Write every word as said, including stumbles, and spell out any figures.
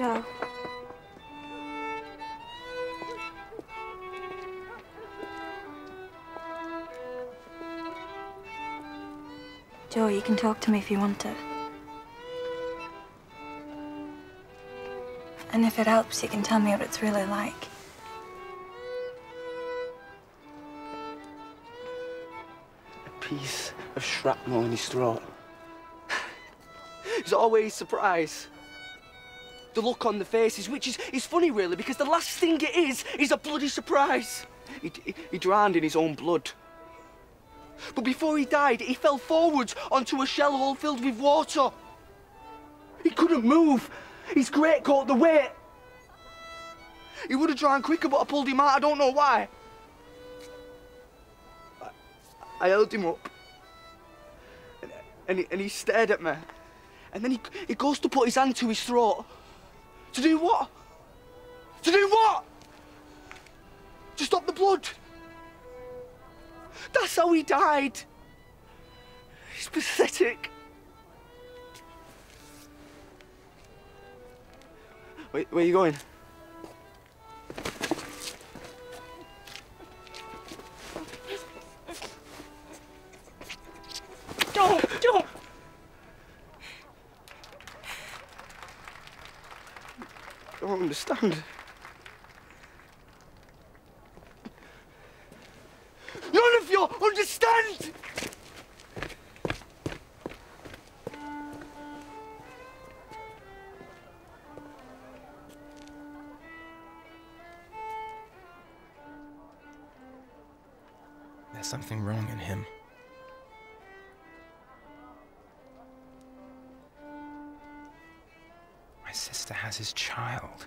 Joe. Joe, you can talk to me if you want to. And if it helps, you can tell me what it's really like. A piece of shrapnel in his throat. He's always surprised. The look on the faces, which is, is funny, really, because the last thing it is, is a bloody surprise. He, he, he drowned in his own blood. But before he died, he fell forwards onto a shell hole filled with water. He couldn't move. His great coat the weight. He would have drowned quicker, but I pulled him out. I don't know why. I, I held him up. And, and, he, and he stared at me. And then he, he goes to put his hand to his throat. To do what? To do what? To stop the blood. That's how he died. He's pathetic. Wait, where are you going? Joe! Joe! I don't understand. None of you understand! There's something wrong in him. My sister has his child.